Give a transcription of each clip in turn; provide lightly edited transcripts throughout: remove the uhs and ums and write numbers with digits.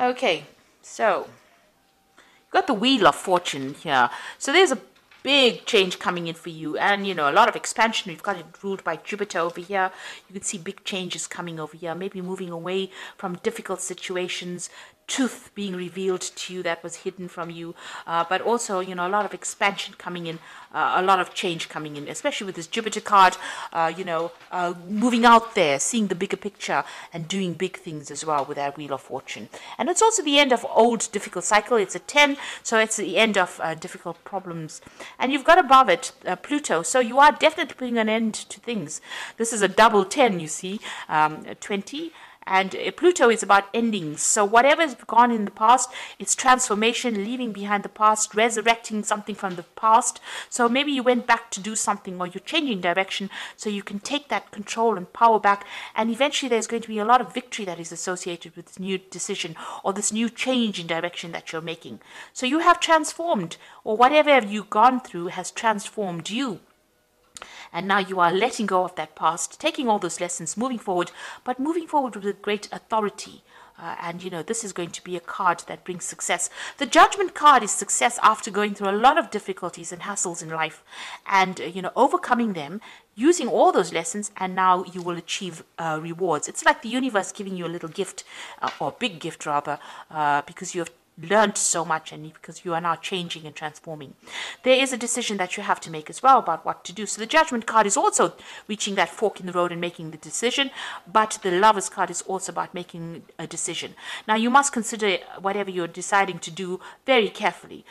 Okay, so you've got the Wheel of Fortune here. So there's a big change coming in for you, and you know, a lot of expansion. We've got it ruled by Jupiter over here. You can see big changes coming over here, maybe moving away from difficult situations, truth being revealed to you that was hidden from you, but also, you know, a lot of expansion coming in, a lot of change coming in, especially with this Jupiter card, you know, moving out there, seeing the bigger picture and doing big things as well with that Wheel of Fortune. And it's also the end of old difficult cycle. It's a 10, so it's the end of difficult problems. And you've got above it Pluto, so you are definitely putting an end to things. This is a double 10, you see, 20. And Pluto is about endings. So whatever's gone in the past, it's transformation, leaving behind the past, resurrecting something from the past. So maybe you went back to do something, or you're changing direction so you can take that control and power back. And eventually there's going to be a lot of victory that is associated with this new decision or this new change in direction that you're making. So you have transformed, or whatever you've gone through has transformed you. And now you are letting go of that past, taking all those lessons, moving forward, but moving forward with great authority. And, you know, this is going to be a card that brings success. The Judgment card is success after going through a lot of difficulties and hassles in life and, you know, overcoming them, using all those lessons, and now you will achieve rewards. It's like the universe giving you a little gift, or big gift rather, because you have learned so much, and because you are now changing and transforming. There is a decision that you have to make as well about what to do. So the Judgment card is also reaching that fork in the road and making the decision, but the Lovers card is also about making a decision. Now you must consider whatever you're deciding to do very carefully.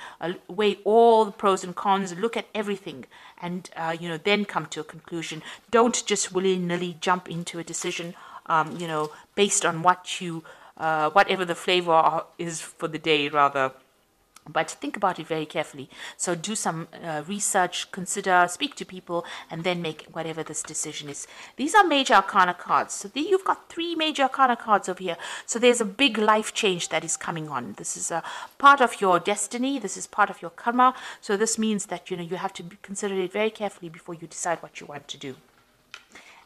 Weigh all the pros and cons, look at everything, and you know, then come to a conclusion. Don't just willy-nilly jump into a decision, you know, based on what you whatever the flavor is for the day, rather. But think about it very carefully. So do some research, consider, speak to people, and then make whatever this decision is. These are Major Arcana cards. So you've got 3 Major Arcana cards over here. So there's a big life change that is coming on. This is a part of your destiny. This is part of your karma. So this means that, you know, you have to consider it very carefully before you decide what you want to do.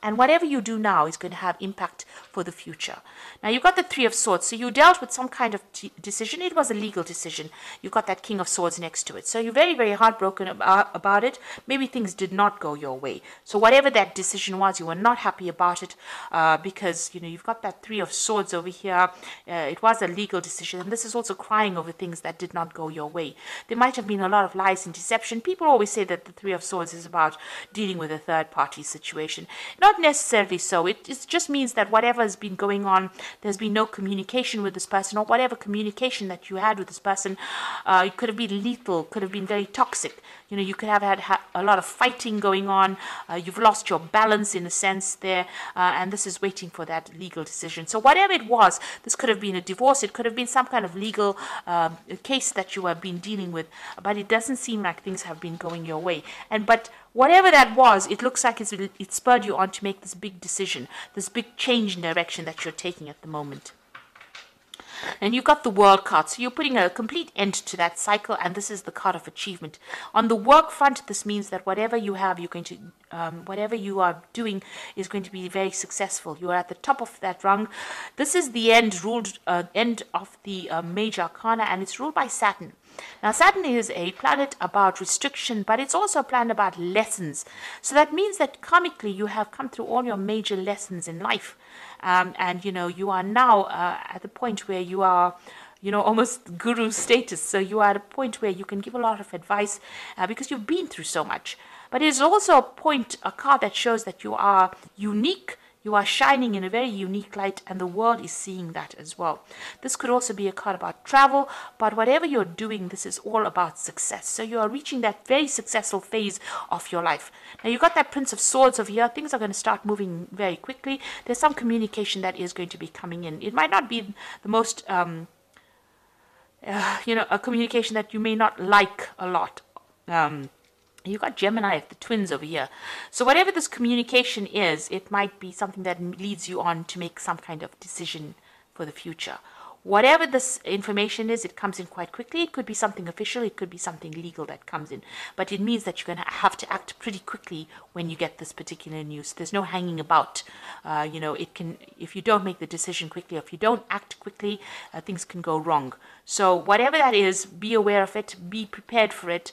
And whatever you do now is going to have impact for the future. Now, you've got the Three of Swords. So you dealt with some kind of decision. It was a legal decision. You've got that King of Swords next to it. So you're very, very heartbroken about it. Maybe things did not go your way. So whatever that decision was, you were not happy about it, because, you know, you've got that Three of Swords over here. It was a legal decision. And this is also crying over things that did not go your way. There might have been a lot of lies and deception. People always say that the Three of Swords is about dealing with a third-party situation. Not necessarily so. It just means that whatever has been going on, there's been no communication with this person, or whatever communication that you had with this person, it could have been lethal, could have been very toxic. You know, you could have had a lot of fighting going on. You've lost your balance in a sense there, and this is waiting for that legal decision. So whatever it was, this could have been a divorce. It could have been some kind of legal case that you have been dealing with, but it doesn't seem like things have been going your way. But whatever that was, it looks like it spurred you on to make this big decision, this big change in direction that you're taking at the moment. And you've got the World card, so you're putting a complete end to that cycle, and this is the card of achievement. On the work front, this means that whatever you have, you're going to, whatever you are doing is going to be very successful. You are at the top of that rung. This is the end, end of the Major Arcana, and it's ruled by Saturn. Now, Saturn is a planet about restriction, but it's also a planet about lessons. So that means that karmically you have come through all your major lessons in life. And, you know, you are now at the point where you are, you know, almost guru status. So you are at a point where you can give a lot of advice because you've been through so much. But it's also a card that shows that you are unique. You are shining in a very unique light, and the world is seeing that as well. This could also be a card about travel, but whatever you're doing, this is all about success. So you are reaching that very successful phase of your life. Now you've got that Prince of Swords over here. Things are going to start moving very quickly. There's some communication that is going to be coming in. It might not be the most, you know, a communication that you may not like a lot. You've got Gemini, the twins over here. So whatever this communication is, it might be something that leads you on to make some kind of decision for the future. whatever this information is, it comes in quite quickly. It could be something official, it could be something legal that comes in, but it means that you're going to have to act pretty quickly when you get this particular news. There's no hanging about. You know, it can, if you don't make the decision quickly, if you don't act quickly, things can go wrong. So whatever that is, be aware of it, be prepared for it,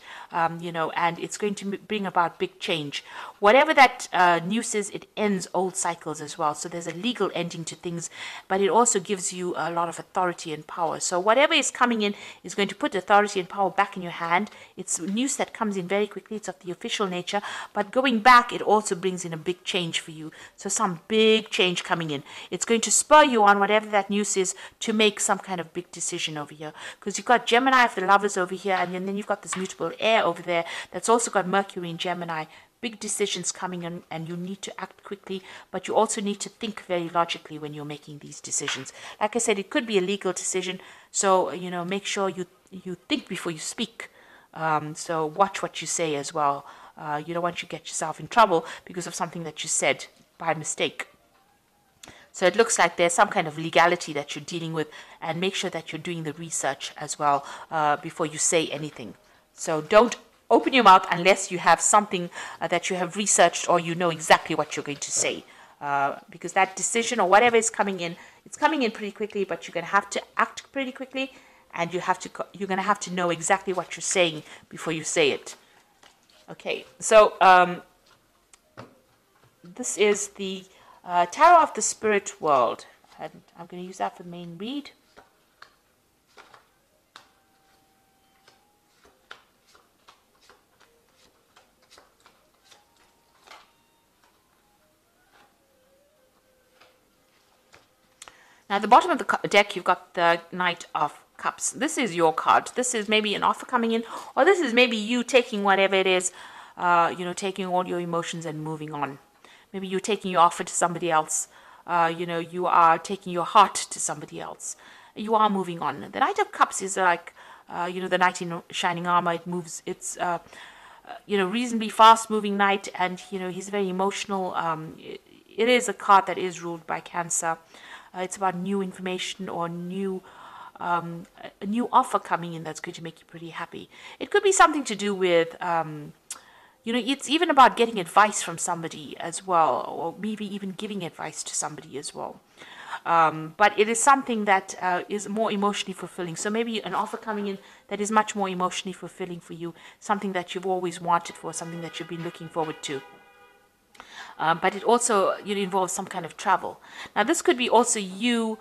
you know, and it's going to bring about big change. Whatever that news is, it ends old cycles as well. So there's a legal ending to things, but it also gives you a lot of authority and power. So whatever is coming in is going to put authority and power back in your hand. It's news that comes in very quickly. It's of the official nature, but going back, it also brings in a big change for you. So some big change coming in. It's going to spur you on, whatever that news is, to make some kind of big decision over here, because you've got Gemini of the Lovers over here, and then you've got this mutable air over there that's also got Mercury in Gemini. Big decisions coming in, and you need to act quickly, but you also need to think very logically when you're making these decisions. Like I said, it could be a legal decision, so you know, make sure you think before you speak. So watch what you say as well. You don't want to get yourself in trouble because of something that you said by mistake. So it looks like there's some kind of legality that you're dealing with, and make sure that you're doing the research as well before you say anything. So don't open your mouth unless you have something that you have researched, or you know exactly what you're going to say. Because that decision or whatever is coming in, it's coming in pretty quickly, but you're going to have to act pretty quickly, and you're going to have to know exactly what you're saying before you say it. Okay, so this is the Tarot of the Spirit World. And I'm going to use that for the main read. Now, at the bottom of the deck, you've got the Knight of Cups. This is your card. This is maybe an offer coming in, or this is maybe you taking whatever it is, you know, taking all your emotions and moving on. Maybe you're taking your offer to somebody else. You know, you are taking your heart to somebody else. You are moving on. The Knight of Cups is like, you know, the knight in shining armor. It moves. It's, you know, reasonably fast-moving knight, and, you know, he's very emotional. It is a card that is ruled by Cancer. It's about new information or new a new offer coming in that's going to make you pretty happy. It could be something to do with, you know, it's even about getting advice from somebody as well, or maybe even giving advice to somebody as well. But it is something that is more emotionally fulfilling. So maybe an offer coming in that is much more emotionally fulfilling for you, something that you've always wanted for, something that you've been looking forward to. But it also, you know, involves some kind of travel. Now, this could be also you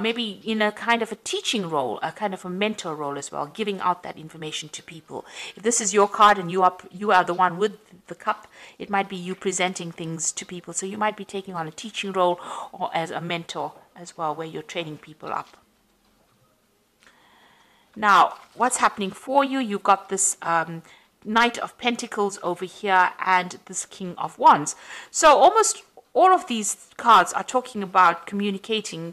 maybe in a kind of a teaching role, a kind of a mentor role as well, giving out that information to people. If this is your card and you are the one with the cup, it might be you presenting things to people. So you might be taking on a teaching role or as a mentor as well, where you're training people up. Now, what's happening for you? You've got this Knight of Pentacles over here and this King of Wands. So almost all of these cards are talking about communicating,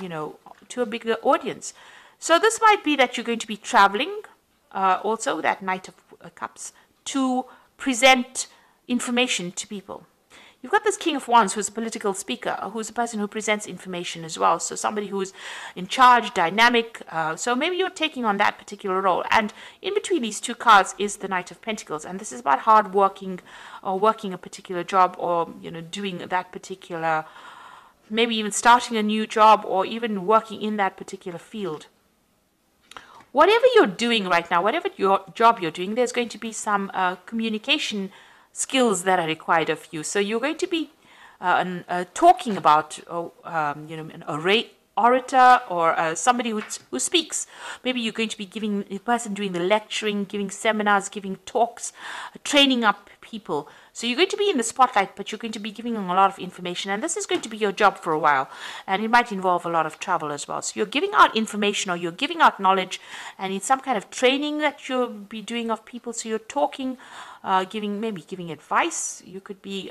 you know, to a bigger audience. So this might be that you're going to be traveling, also that Knight of Cups, to present information to people. You've got this King of Wands, who's a political speaker, who's a person who presents information as well. So somebody who's in charge, dynamic. So maybe you're taking on that particular role. And in between these two cards is the Knight of Pentacles. And this is about hard working, or working a particular job, or, you know, doing that particular, maybe even starting a new job, or even working in that particular field. Whatever you're doing right now, whatever your job you're doing, there's going to be some communication skills that are required of you. So you're going to be talking about, you know, an orator, or somebody who speaks. Maybe you're going to be giving the person doing the lecturing, giving seminars, giving talks, training up people. So you're going to be in the spotlight, but you're going to be giving them a lot of information, and this is going to be your job for a while, and it might involve a lot of travel as well. So you're giving out information, or you're giving out knowledge, and it's some kind of training that you'll be doing of people. So you're talking, maybe giving advice. You could be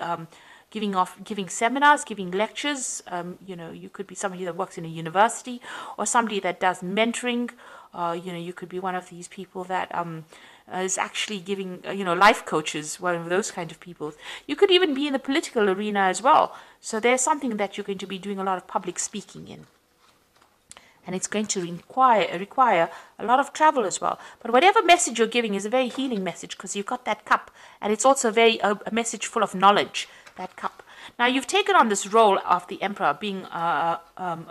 giving seminars, giving lectures. You know, you could be somebody that works in a university, or somebody that does mentoring. You know, you could be one of these people that is actually giving, you know, life coaches, one of those kind of people. You could even be in the political arena as well. So there's something that you're going to be doing a lot of public speaking in. and it's going to require a lot of travel as well. But whatever message you're giving is a very healing message, because you've got that cup, and it's also a message full of knowledge, that cup. Now, you've taken on this role of the Emperor, being a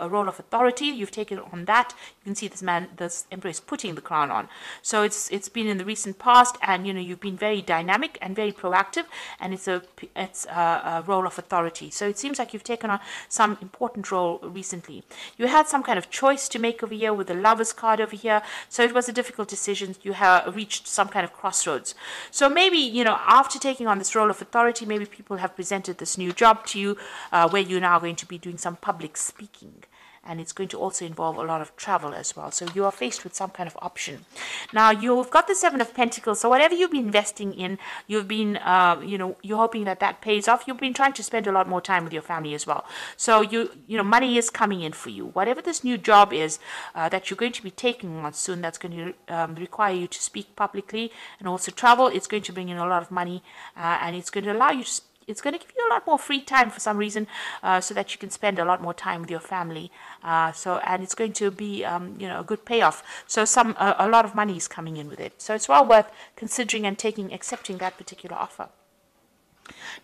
role of authority. You've taken on that. You can see this Emperor is putting the crown on. So it's been in the recent past, and you've been very dynamic and very proactive, and it's a role of authority. So it seems like you've taken on some important role recently. You had some kind of choice to make over here with the Lovers card over here. So it was a difficult decision. You have reached some kind of crossroads. So maybe after taking on this role of authority, maybe people have presented this new job to you, where you're now going to be doing some public speaking, and it's going to also involve a lot of travel as well. So you are faced with some kind of option. Now, you've got the Seven of Pentacles, so whatever you've been investing in, you've been, you're hoping that that pays off. You've been trying to spend a lot more time with your family as well. So, money is coming in for you. Whatever this new job is that you're going to be taking on soon, that's going to require you to speak publicly and also travel. It's going to bring in a lot of money, and it's going to allow you to it's going to give you a lot more free time for some reason, so that you can spend a lot more time with your family. And it's going to be, a good payoff. So a lot of money is coming in with it. So it's well worth considering and accepting that particular offer.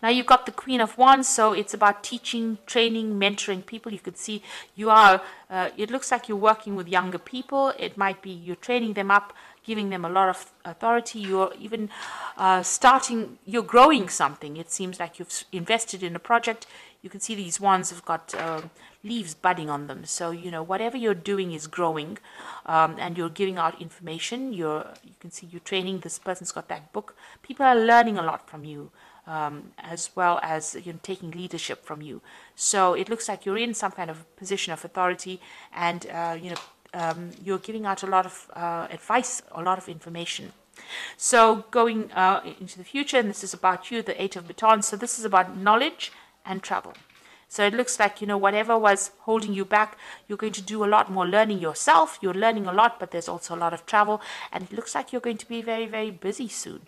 Now, you've got the Queen of Wands, so it's about teaching, training, mentoring people. You could see you are, it looks like you're working with younger people. It might be you're training them up, giving them a lot of authority. You're even you're growing something. It seems like you've invested in a project. You can see these wands have got leaves budding on them. So, whatever you're doing is growing, and you're giving out information. You can see you're training. This person's got that book. People are learning a lot from you, as well as taking leadership from you. So it looks like you're in some kind of position of authority, and you're giving out a lot of advice, a lot of information. So going into the future, and this is about you, the Eight of Batons. So this is about knowledge and travel. So it looks like, whatever was holding you back, you're going to do a lot more learning yourself. You're learning a lot, but there's also a lot of travel. And it looks like you're going to be very, very busy soon.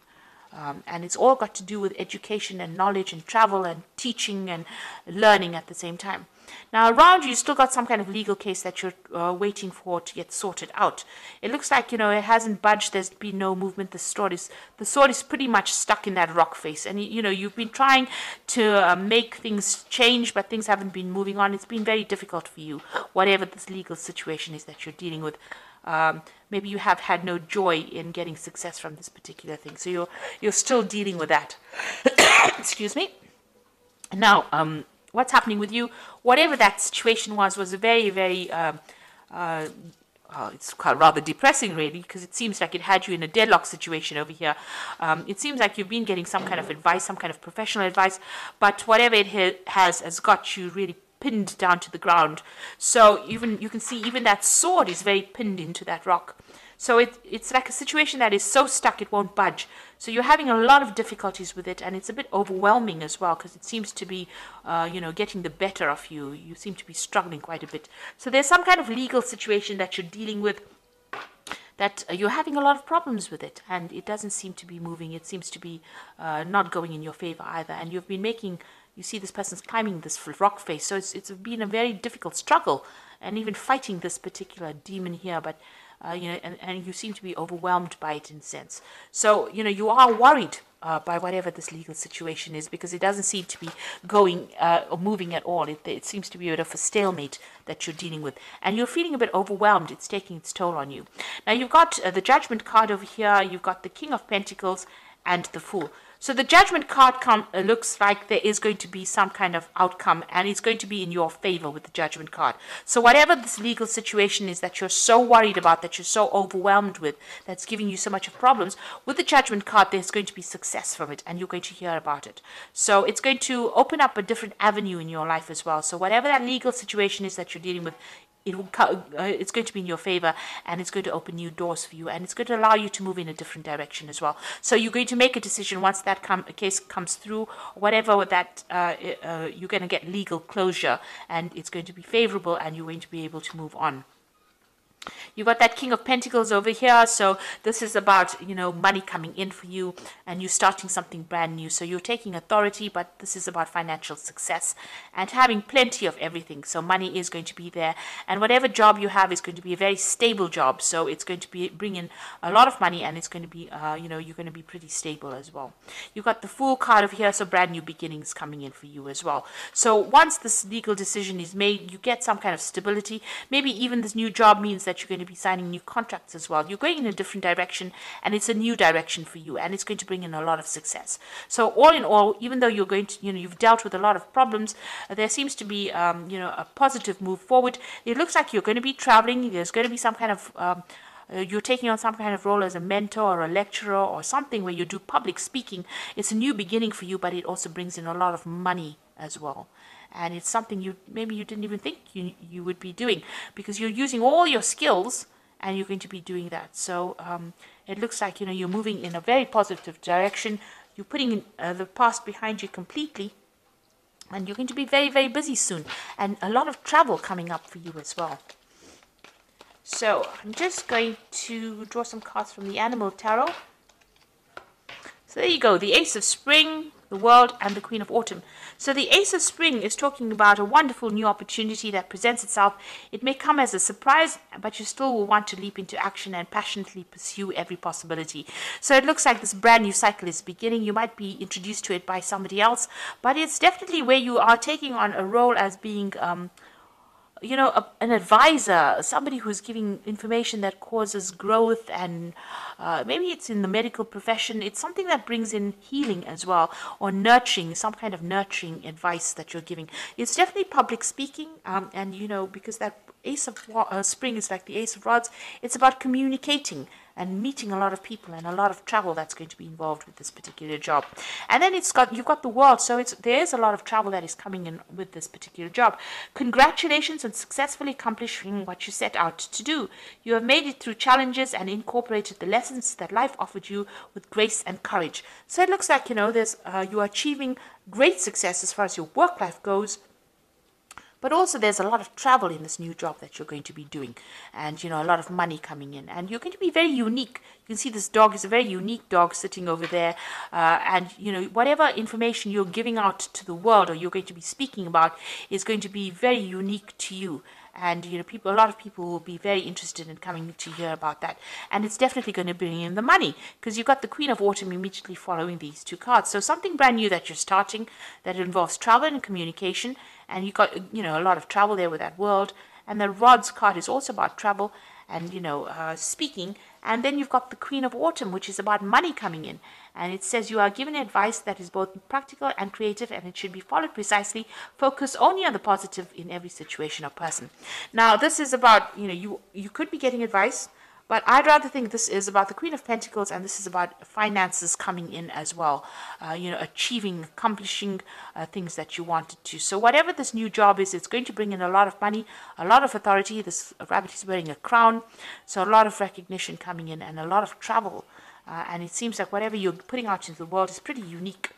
And it's all got to do with education and knowledge and travel and teaching and learning at the same time. Now, around you, still got some kind of legal case that you're waiting for to get sorted out. It looks like, it hasn't budged. There's been no movement. The sword is pretty much stuck in that rock face. And, you've been trying to make things change, but things haven't been moving on. It's been very difficult for you, whatever this legal situation is that you're dealing with. Maybe you have had no joy in getting success from this particular thing. So you're still dealing with that. Excuse me. Now, what's happening with you, whatever that situation was very, very, it's rather depressing, really, because it seems like it had you in a deadlock situation over here. It seems like you've been getting some kind of advice, some kind of professional advice, but whatever it has got you really pinned down to the ground. So even you can see even that sword is very pinned into that rock. So it's like a situation that is so stuck it won't budge. So you're having a lot of difficulties with it, and it's a bit overwhelming as well, because it seems to be, getting the better of you. You seem to be struggling quite a bit. So there's some kind of legal situation that you're dealing with, that you're having a lot of problems with it, and it doesn't seem to be moving. It seems to be not going in your favor either, and you've been making... You see this person's climbing this rock face, so it's been a very difficult struggle, and even fighting this particular demon here, but, and you seem to be overwhelmed by it in a sense. So, you are worried by whatever this legal situation is, because it doesn't seem to be going or moving at all. It seems to be a bit of a stalemate that you're dealing with, and you're feeling a bit overwhelmed. It's taking its toll on you. Now, you've got the Judgment card over here. You've got the King of Pentacles and the Fool. So the Judgment card looks like there is going to be some kind of outcome, and it's going to be in your favor with the Judgment card. So whatever this legal situation is that you're so worried about, that you're so overwhelmed with, that's giving you so much of problems, with the Judgment card there's going to be success from it, and you're going to hear about it. So it's going to open up a different avenue in your life as well. So whatever that legal situation is that you're dealing with, it's going to be in your favor, and it's going to open new doors for you, and it's going to allow you to move in a different direction as well. So you're going to make a decision once that case comes through, whatever that you're going to get legal closure, and it's going to be favorable, and you're going to be able to move on. You got that King of Pentacles over here, so this is about, you know, money coming in for you and you starting something brand new. So you're taking authority, but this is about financial success and having plenty of everything. So money is going to be there, and whatever job you have is going to be a very stable job. So it's going to be bring in a lot of money, and it's going to be, you know, you're going to be pretty stable as well. You got the Fool card over here, so brand new beginnings coming in for you as well. So once this legal decision is made, you get some kind of stability. Maybe even this new job means that you're going to be signing new contracts as well. You're going in a different direction, and it's a new direction for you, and it's going to bring in a lot of success. So all in all, even though you're going to, you know, you've dealt with a lot of problems, there seems to be, you know, a positive move forward. It looks like you're going to be traveling. There's going to be some kind of you're taking on some kind of role as a mentor or a lecturer or something where you do public speaking. It's a new beginning for you, but it also brings in a lot of money as well. And it's something you maybe you didn't even think you would be doing, because you're using all your skills and you're going to be doing that. So it looks like, you know, you're moving in a very positive direction. You're putting the past behind you completely, and you're going to be very, very busy soon, and a lot of travel coming up for you as well. So I'm just going to draw some cards from the Animal Tarot. So there you go, the Ace of Spring, the World, and the Queen of Autumn. So the Ace of Spring is talking about a wonderful new opportunity that presents itself. It may come as a surprise, but you still will want to leap into action and passionately pursue every possibility. So it looks like this brand new cycle is beginning. You might be introduced to it by somebody else, but it's definitely where you are taking on a role as being you know, an advisor, somebody who's giving information that causes growth, and maybe it's in the medical profession. It's something that brings in healing as well, or nurturing, some kind of nurturing advice that you're giving. It's definitely public speaking, and, you know, because that Ace of Spring is like the Ace of Rods, it's about communicating and meeting a lot of people, and a lot of travel that's going to be involved with this particular job. And then it's got, you've got the World, so it's, there is a lot of travel that is coming in with this particular job. Congratulations on successfully accomplishing what you set out to do. You have made it through challenges and incorporated the lessons that life offered you with grace and courage. So it looks like, you know, there's you are achieving great success as far as your work life goes. But also there's a lot of travel in this new job that you're going to be doing, and, you know, a lot of money coming in, and you're going to be very unique. You can see this dog is a very unique dog sitting over there, and, you know, whatever information you're giving out to the world or you're going to be speaking about is going to be very unique to you. And, you know, people, a lot of people will be very interested in coming to hear about that. And it's definitely going to bring in the money, because you've got the Queen of Autumn immediately following these two cards. So something brand new that you're starting that involves travel and communication. And you've got, you know, a lot of travel there with that World. And the Rods card is also about travel and, you know, speaking. And then you've got the Queen of Autumn, which is about money coming in. And it says you are given advice that is both practical and creative, and it should be followed precisely. Focus only on the positive in every situation or person. Now, this is about, you know, you could be getting advice, but I'd rather think this is about the Queen of Pentacles, and this is about finances coming in as well, you know, achieving, accomplishing things that you wanted to. So whatever this new job is, it's going to bring in a lot of money, a lot of authority. This rabbit is wearing a crown, so a lot of recognition coming in and a lot of travel. And it seems like whatever you're putting out into the world is pretty unique,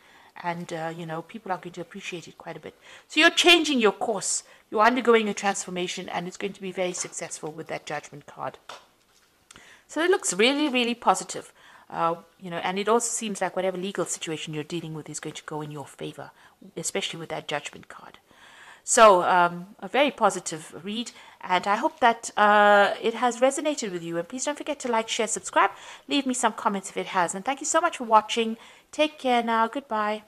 and, you know, people are going to appreciate it quite a bit. So you're changing your course. You're undergoing a transformation, and it's going to be very successful with that Judgment card. So it looks really, really positive, you know, and it also seems like whatever legal situation you're dealing with is going to go in your favor, especially with that Judgment card. So a very positive read, and I hope that it has resonated with you. And please don't forget to like, share, subscribe, leave me some comments if it has. And thank you so much for watching. Take care now. Goodbye.